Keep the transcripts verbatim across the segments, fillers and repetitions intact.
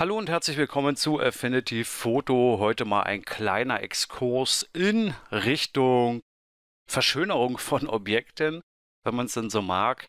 Hallo und herzlich willkommen zu Affinity Photo. Heute mal ein kleiner Exkurs in Richtung Verschönerung von Objekten, wenn man es denn so mag.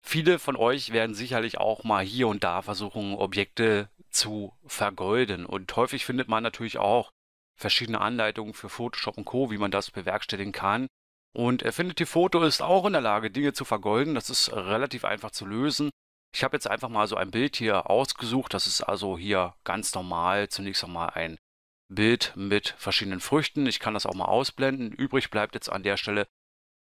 Viele von euch werden sicherlich auch mal hier und da versuchen, Objekte zu vergolden. Und häufig findet man natürlich auch verschiedene Anleitungen für Photoshop und Co., wie man das bewerkstelligen kann. Und Affinity Photo ist auch in der Lage, Dinge zu vergolden. Das ist relativ einfach zu lösen. Ich habe jetzt einfach mal so ein Bild hier ausgesucht. Das ist also hier ganz normal. Zunächst einmal ein Bild mit verschiedenen Früchten. Ich kann das auch mal ausblenden. Übrig bleibt jetzt an der Stelle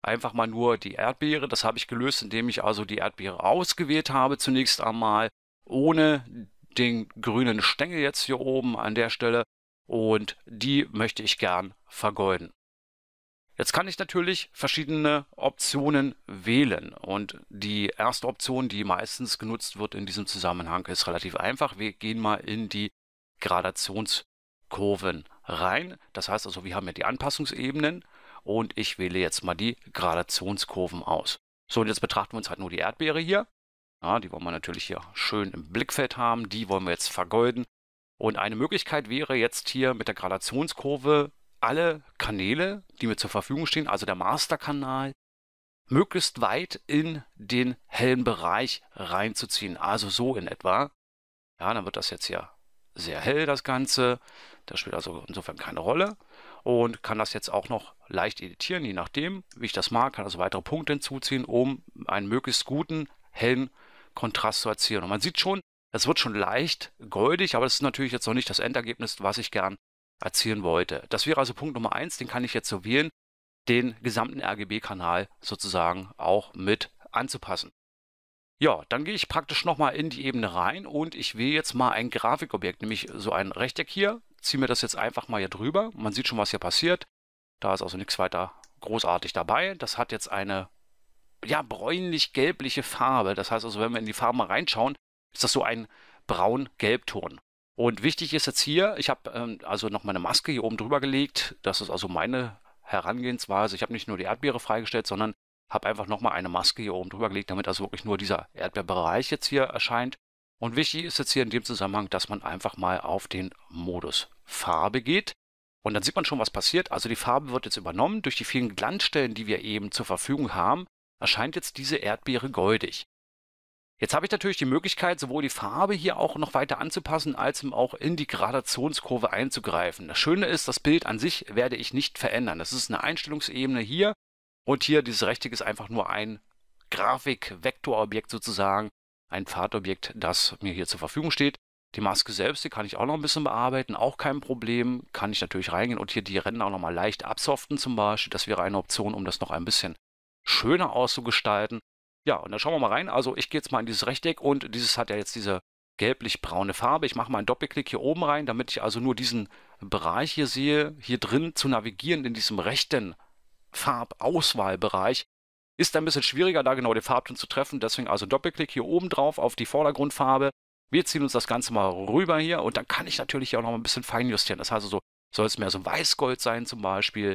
einfach mal nur die Erdbeere. Das habe ich gelöst, indem ich also die Erdbeere ausgewählt habe. Zunächst einmal ohne den grünen Stängel jetzt hier oben an der Stelle. Und die möchte ich gern vergolden. Jetzt kann ich natürlich verschiedene Optionen wählen und die erste Option, die meistens genutzt wird in diesem Zusammenhang, ist relativ einfach. Wir gehen mal in die Gradationskurven rein. Das heißt also, wir haben ja die Anpassungsebenen und ich wähle jetzt mal die Gradationskurven aus. So, und jetzt betrachten wir uns halt nur die Erdbeere hier. Ja, die wollen wir natürlich hier schön im Blickfeld haben, die wollen wir jetzt vergolden. Und eine Möglichkeit wäre jetzt hier mit der Gradationskurve alle Kanäle, die mir zur Verfügung stehen, also der Masterkanal, möglichst weit in den hellen Bereich reinzuziehen. Also so in etwa. Ja, dann wird das jetzt hier sehr hell, das Ganze. Das spielt also insofern keine Rolle. Und kann das jetzt auch noch leicht editieren, je nachdem, wie ich das mag. Kann also weitere Punkte hinzuziehen, um einen möglichst guten, hellen Kontrast zu erzielen. Und man sieht schon, es wird schon leicht goldig, aber das ist natürlich jetzt noch nicht das Endergebnis, was ich gern erzielen wollte. Das wäre also Punkt Nummer eins, den kann ich jetzt so wählen, den gesamten R G B-Kanal sozusagen auch mit anzupassen. Ja, dann gehe ich praktisch nochmal in die Ebene rein und ich wähle jetzt mal ein Grafikobjekt, nämlich so ein Rechteck hier, ziehe mir das jetzt einfach mal hier drüber. Man sieht schon, was hier passiert. Da ist also nichts weiter großartig dabei. Das hat jetzt eine, ja, bräunlich-gelbliche Farbe. Das heißt also, wenn wir in die Farben reinschauen, ist das so ein Braun-Gelbton. Und wichtig ist jetzt hier, ich habe ähm, also noch meine Maske hier oben drüber gelegt. Das ist also meine Herangehensweise. Ich habe nicht nur die Erdbeere freigestellt, sondern habe einfach nochmal eine Maske hier oben drüber gelegt, damit also wirklich nur dieser Erdbeerbereich jetzt hier erscheint. Und wichtig ist jetzt hier in dem Zusammenhang, dass man einfach mal auf den Modus Farbe geht. Und dann sieht man schon, was passiert. Also die Farbe wird jetzt übernommen. Durch die vielen Glanzstellen, die wir eben zur Verfügung haben, erscheint jetzt diese Erdbeere goldig. Jetzt habe ich natürlich die Möglichkeit, sowohl die Farbe hier auch noch weiter anzupassen, als auch in die Gradationskurve einzugreifen. Das Schöne ist, das Bild an sich werde ich nicht verändern. Das ist eine Einstellungsebene hier und hier, dieses Rechteck ist einfach nur ein Grafik-Vektorobjekt sozusagen, ein Pfadobjekt, das mir hier zur Verfügung steht. Die Maske selbst, die kann ich auch noch ein bisschen bearbeiten, auch kein Problem, kann ich natürlich reingehen und hier die Ränder auch noch mal leicht absoften zum Beispiel. Das wäre eine Option, um das noch ein bisschen schöner auszugestalten. Ja, und dann schauen wir mal rein. Also ich gehe jetzt mal in dieses Rechteck und dieses hat ja jetzt diese gelblich-braune Farbe. Ich mache mal einen Doppelklick hier oben rein, damit ich also nur diesen Bereich hier sehe. Hier drin zu navigieren in diesem rechten Farbauswahlbereich ist ein bisschen schwieriger, da genau den Farbton zu treffen. Deswegen also Doppelklick hier oben drauf auf die Vordergrundfarbe. Wir ziehen uns das Ganze mal rüber hier und dann kann ich natürlich hier auch noch ein bisschen feinjustieren. Das heißt also, soll es mehr so ein Weißgold sein zum Beispiel.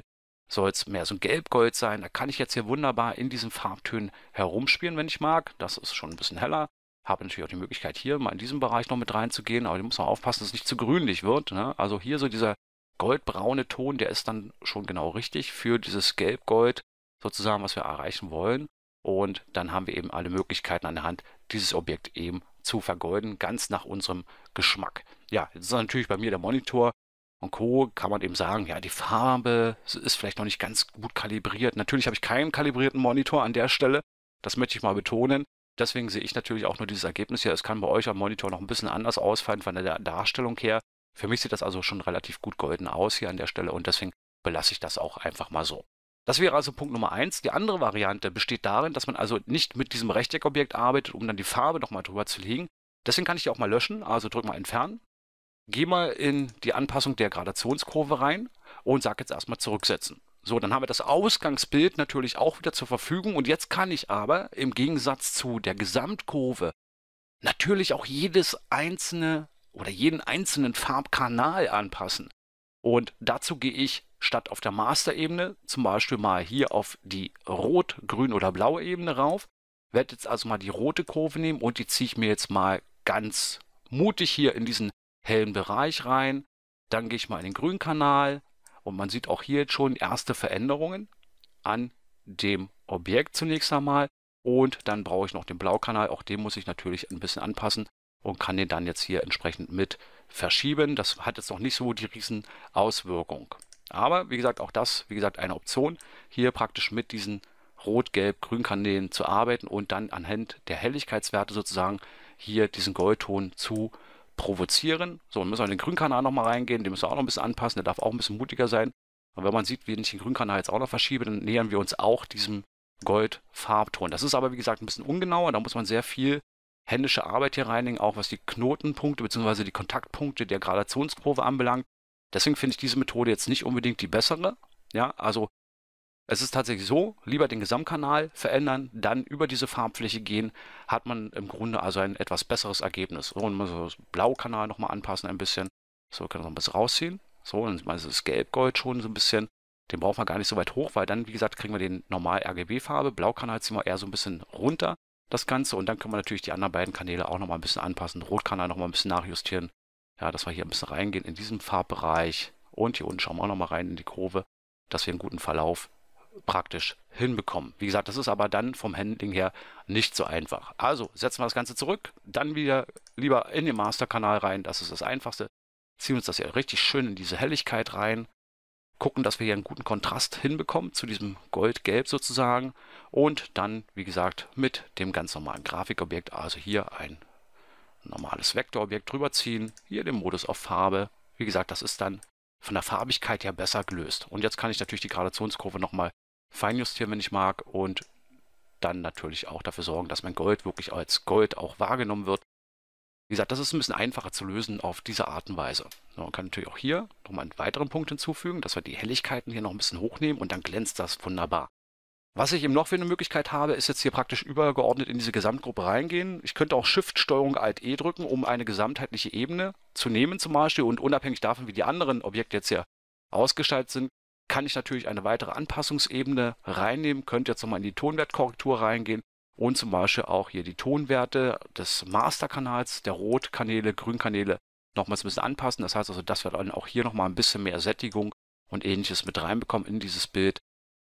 Soll es mehr so ein Gelbgold sein. Da kann ich jetzt hier wunderbar in diesen Farbtönen herumspielen, wenn ich mag. Das ist schon ein bisschen heller. Habe natürlich auch die Möglichkeit, hier mal in diesem Bereich noch mit reinzugehen. Aber ich muss noch aufpassen, dass es nicht zu grünlich wird. Ne? Also hier so dieser goldbraune Ton, der ist dann schon genau richtig für dieses Gelbgold sozusagen, was wir erreichen wollen. Und dann haben wir eben alle Möglichkeiten an der Hand, dieses Objekt eben zu vergolden, ganz nach unserem Geschmack. Ja, jetzt ist natürlich bei mir der Monitor. Und Co. kann man eben sagen, ja, die Farbe ist vielleicht noch nicht ganz gut kalibriert. Natürlich habe ich keinen kalibrierten Monitor an der Stelle. Das möchte ich mal betonen. Deswegen sehe ich natürlich auch nur dieses Ergebnis hier. Es kann bei euch am Monitor noch ein bisschen anders ausfallen von der Darstellung her. Für mich sieht das also schon relativ gut golden aus hier an der Stelle. Und deswegen belasse ich das auch einfach mal so. Das wäre also Punkt Nummer eins. Die andere Variante besteht darin, dass man also nicht mit diesem Rechteckobjekt arbeitet, um dann die Farbe nochmal drüber zu legen. Deswegen kann ich die auch mal löschen. Also drück mal entfernen. Geh mal in die Anpassung der Gradationskurve rein und sag jetzt erstmal zurücksetzen. So, dann haben wir das Ausgangsbild natürlich auch wieder zur Verfügung und jetzt kann ich aber im Gegensatz zu der Gesamtkurve natürlich auch jedes einzelne oder jeden einzelnen Farbkanal anpassen. Und dazu gehe ich statt auf der Masterebene zum Beispiel mal hier auf die Rot-, Grün- oder Blau-Ebene rauf. Werde jetzt also mal die rote Kurve nehmen und die ziehe ich mir jetzt mal ganz mutig hier in diesen hellen Bereich rein. Dann gehe ich mal in den Grünkanal und man sieht auch hier jetzt schon erste Veränderungen an dem Objekt zunächst einmal. Und dann brauche ich noch den Blaukanal, auch den muss ich natürlich ein bisschen anpassen und kann den dann jetzt hier entsprechend mit verschieben. Das hat jetzt noch nicht so die riesen Auswirkung. Aber wie gesagt, auch das, wie gesagt, eine Option, hier praktisch mit diesen Rot-Gelb-Grün-Kanälen zu arbeiten und dann anhand der Helligkeitswerte sozusagen hier diesen Goldton zu provozieren. So, dann müssen wir in den Grünkanal nochmal reingehen, den müssen wir auch noch ein bisschen anpassen, der darf auch ein bisschen mutiger sein. Und wenn man sieht, wie ich den Grünkanal jetzt auch noch verschiebe, dann nähern wir uns auch diesem Goldfarbton. Das ist aber, wie gesagt, ein bisschen ungenauer, da muss man sehr viel händische Arbeit hier reinlegen, auch was die Knotenpunkte bzw. die Kontaktpunkte der Gradationskurve anbelangt. Deswegen finde ich diese Methode jetzt nicht unbedingt die bessere. Ja, also es ist tatsächlich so, lieber den Gesamtkanal verändern, dann über diese Farbfläche gehen, hat man im Grunde also ein etwas besseres Ergebnis. So, und so das Blaukanal nochmal anpassen ein bisschen. So, können wir noch ein bisschen rausziehen. So, dann ist das Gelb-Gold schon so ein bisschen. Den brauchen wir gar nicht so weit hoch, weil dann, wie gesagt, kriegen wir den normal R G B-Farbe. Blaukanal ziehen wir eher so ein bisschen runter, das Ganze. Und dann können wir natürlich die anderen beiden Kanäle auch nochmal ein bisschen anpassen. Rotkanal nochmal ein bisschen nachjustieren. Ja, dass wir hier ein bisschen reingehen in diesem Farbbereich. Und hier unten schauen wir auch nochmal rein in die Kurve, dass wir einen guten Verlauf praktisch hinbekommen. Wie gesagt, das ist aber dann vom Handling her nicht so einfach. Also setzen wir das Ganze zurück, dann wieder lieber in den Masterkanal rein. Das ist das Einfachste. Ziehen uns das hier richtig schön in diese Helligkeit rein. Gucken, dass wir hier einen guten Kontrast hinbekommen zu diesem Gold-Gelb sozusagen. Und dann, wie gesagt, mit dem ganz normalen Grafikobjekt, also hier ein normales Vektorobjekt drüber ziehen, hier den Modus auf Farbe. Wie gesagt, das ist dann von der Farbigkeit her besser gelöst. Und jetzt kann ich natürlich die Gradationskurve nochmal feinjustieren, wenn ich mag, und dann natürlich auch dafür sorgen, dass mein Gold wirklich als Gold auch wahrgenommen wird. Wie gesagt, das ist ein bisschen einfacher zu lösen auf diese Art und Weise. So, man kann natürlich auch hier nochmal einen weiteren Punkt hinzufügen, dass wir die Helligkeiten hier noch ein bisschen hochnehmen und dann glänzt das wunderbar. Was ich eben noch für eine Möglichkeit habe, ist jetzt hier praktisch übergeordnet in diese Gesamtgruppe reingehen. Ich könnte auch Shift-Steuerung-Alt-E drücken, um eine gesamtheitliche Ebene zu nehmen zum Beispiel. Und unabhängig davon, wie die anderen Objekte jetzt hier ausgestaltet sind, kann ich natürlich eine weitere Anpassungsebene reinnehmen. Könnte jetzt nochmal in die Tonwertkorrektur reingehen und zum Beispiel auch hier die Tonwerte des Masterkanals, der Rotkanäle, Grünkanäle nochmals ein bisschen anpassen. Das heißt also, dass wir dann auch hier nochmal ein bisschen mehr Sättigung und Ähnliches mit reinbekommen in dieses Bild.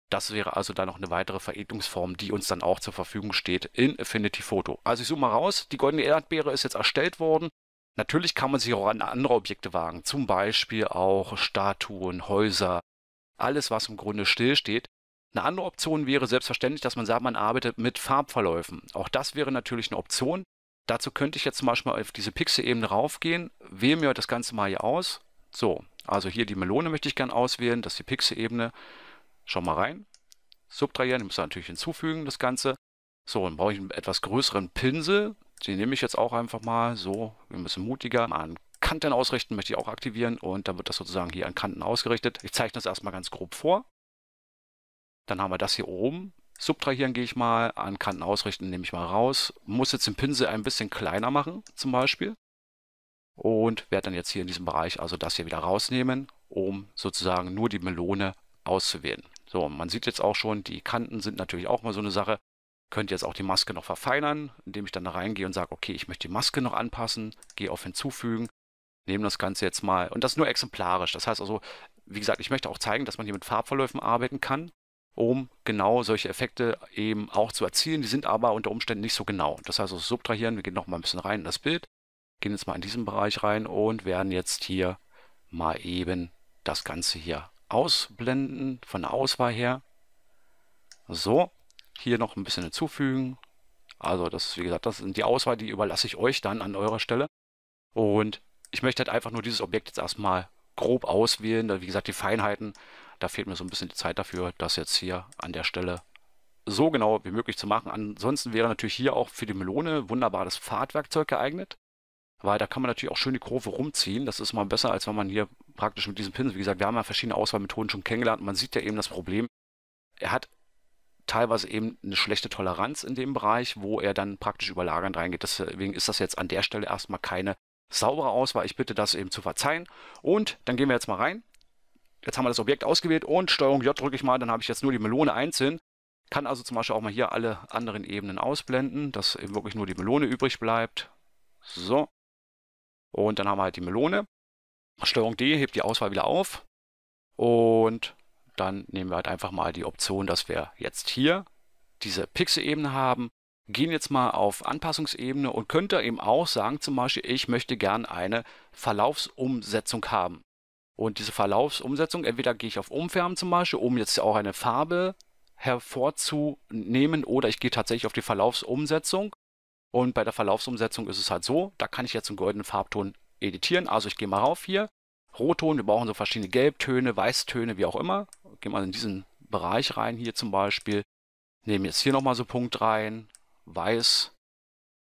Das wäre also dann noch eine weitere Veredelungsform, die uns dann auch zur Verfügung steht in Affinity Photo. Also ich zoome mal raus, die goldene Erdbeere ist jetzt erstellt worden. Natürlich kann man sich auch an andere Objekte wagen, zum Beispiel auch Statuen, Häuser, alles was im Grunde still steht. Eine andere Option wäre selbstverständlich, dass man sagt, man arbeitet mit Farbverläufen. Auch das wäre natürlich eine Option. Dazu könnte ich jetzt zum Beispiel auf diese Pixel-Ebene raufgehen, wähle mir das Ganze mal hier aus. So, also hier die Melone möchte ich gerne auswählen, das ist die Pixel-Ebene. Schau mal rein, subtrahieren, ich muss natürlich hinzufügen, das Ganze. So, dann brauche ich einen etwas größeren Pinsel. Den nehme ich jetzt auch einfach mal so, ein bisschen mutiger. Mal an Kanten ausrichten möchte ich auch aktivieren und dann wird das sozusagen hier an Kanten ausgerichtet. Ich zeichne das erstmal ganz grob vor. Dann haben wir das hier oben. Subtrahieren gehe ich mal, an Kanten ausrichten nehme ich mal raus. Muss jetzt den Pinsel ein bisschen kleiner machen, zum Beispiel. Und werde dann jetzt hier in diesem Bereich also das hier wieder rausnehmen, um sozusagen nur die Melone auszuwählen. So, man sieht jetzt auch schon, die Kanten sind natürlich auch mal so eine Sache. Könnt ihr jetzt auch die Maske noch verfeinern, indem ich dann da reingehe und sage, okay, ich möchte die Maske noch anpassen, gehe auf hinzufügen, nehme das Ganze jetzt mal. Und das nur exemplarisch. Das heißt also, wie gesagt, ich möchte auch zeigen, dass man hier mit Farbverläufen arbeiten kann, um genau solche Effekte eben auch zu erzielen. Die sind aber unter Umständen nicht so genau. Das heißt also, subtrahieren, wir gehen noch mal ein bisschen rein in das Bild, gehen jetzt mal in diesen Bereich rein und werden jetzt hier mal eben das Ganze hier ausblenden, von der Auswahl her. So, hier noch ein bisschen hinzufügen. Also das ist, wie gesagt, das sind die Auswahl, die überlasse ich euch dann an eurer Stelle. Und ich möchte halt einfach nur dieses Objekt jetzt erstmal grob auswählen. Wie gesagt, die Feinheiten, da fehlt mir so ein bisschen die Zeit dafür, das jetzt hier an der Stelle so genau wie möglich zu machen. Ansonsten wäre natürlich hier auch für die Melone wunderbar das Pfadwerkzeug geeignet. Weil da kann man natürlich auch schön die Kurve rumziehen. Das ist mal besser, als wenn man hier praktisch mit diesem Pinsel, wie gesagt, wir haben ja verschiedene Auswahlmethoden schon kennengelernt. Man sieht ja eben das Problem, er hat teilweise eben eine schlechte Toleranz in dem Bereich, wo er dann praktisch überlagernd reingeht. Deswegen ist das jetzt an der Stelle erstmal keine saubere Auswahl. Ich bitte das eben zu verzeihen. Und dann gehen wir jetzt mal rein. Jetzt haben wir das Objekt ausgewählt und Steuerung J drücke ich mal. Dann habe ich jetzt nur die Melone einzeln. Kann also zum Beispiel auch mal hier alle anderen Ebenen ausblenden, dass eben wirklich nur die Melone übrig bleibt. So. Und dann haben wir halt die Melone. Steuerung D hebt die Auswahl wieder auf. Und dann nehmen wir halt einfach mal die Option, dass wir jetzt hier diese Pixel-Ebene haben. Gehen jetzt mal auf Anpassungsebene und könnt ihr eben auch sagen, zum Beispiel, ich möchte gerne eine Verlaufsumsetzung haben. Und diese Verlaufsumsetzung, entweder gehe ich auf Umfärben zum Beispiel, um jetzt auch eine Farbe hervorzunehmen, oder ich gehe tatsächlich auf die Verlaufsumsetzung. Und bei der Verlaufsumsetzung ist es halt so, da kann ich jetzt einen goldenen Farbton editieren. Also ich gehe mal rauf hier, Rotton, wir brauchen so verschiedene Gelbtöne, Weißtöne, wie auch immer. Gehen wir in diesen Bereich rein hier zum Beispiel, nehmen jetzt hier nochmal so einen Punkt rein, Weiß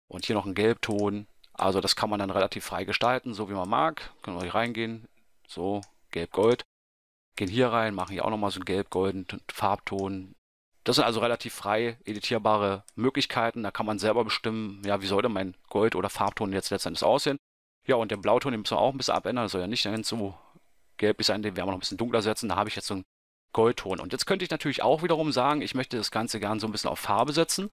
und hier noch einen Gelbton. Also das kann man dann relativ frei gestalten, so wie man mag. Können wir hier reingehen, so Gelb-Gold. Gehen hier rein, machen hier auch nochmal so einen gelb-goldenen Farbton. Das sind also relativ frei editierbare Möglichkeiten. Da kann man selber bestimmen, ja, wie sollte mein Gold- oder Farbton jetzt letztendlich aussehen. Ja, und den Blauton, den müssen wir auch ein bisschen abändern. Das soll ja nicht ganz so gelblich sein, den werden wir noch ein bisschen dunkler setzen. Da habe ich jetzt so einen Goldton. Und jetzt könnte ich natürlich auch wiederum sagen, ich möchte das Ganze gerne so ein bisschen auf Farbe setzen.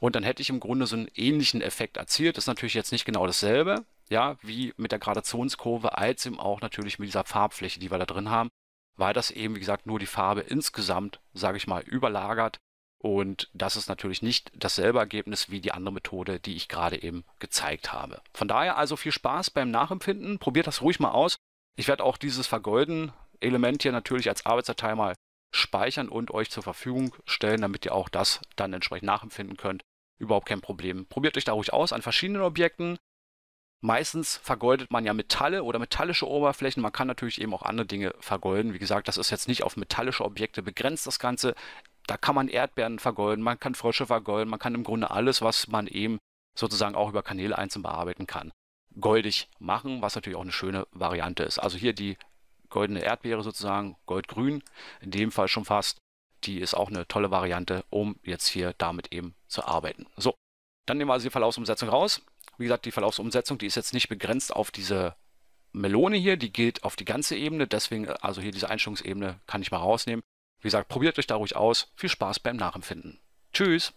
Und dann hätte ich im Grunde so einen ähnlichen Effekt erzielt. Das ist natürlich jetzt nicht genau dasselbe, ja, wie mit der Gradationskurve, als eben auch natürlich mit dieser Farbfläche, die wir da drin haben, weil das eben, wie gesagt, nur die Farbe insgesamt, sage ich mal, überlagert. Und das ist natürlich nicht dasselbe Ergebnis wie die andere Methode, die ich gerade eben gezeigt habe. Von daher also viel Spaß beim Nachempfinden. Probiert das ruhig mal aus. Ich werde auch dieses Vergolden-Element hier natürlich als Arbeitsdatei mal speichern und euch zur Verfügung stellen, damit ihr auch das dann entsprechend nachempfinden könnt. Überhaupt kein Problem. Probiert euch da ruhig aus an verschiedenen Objekten. Meistens vergoldet man ja Metalle oder metallische Oberflächen. Man kann natürlich eben auch andere Dinge vergolden. Wie gesagt, das ist jetzt nicht auf metallische Objekte begrenzt, das Ganze. Da kann man Erdbeeren vergolden, man kann Frösche vergolden, man kann im Grunde alles, was man eben sozusagen auch über Kanäle einzeln bearbeiten kann, goldig machen, was natürlich auch eine schöne Variante ist. Also hier die goldene Erdbeere sozusagen, goldgrün, in dem Fall schon fast. Die ist auch eine tolle Variante, um jetzt hier damit eben zu arbeiten. So, dann nehmen wir also die Verlaufsumsetzung raus. Wie gesagt, die Verlaufsumsetzung, die ist jetzt nicht begrenzt auf diese Melone hier, die gilt auf die ganze Ebene. Deswegen, also hier diese Einstellungsebene kann ich mal rausnehmen. Wie gesagt, probiert euch da ruhig aus. Viel Spaß beim Nachempfinden. Tschüss!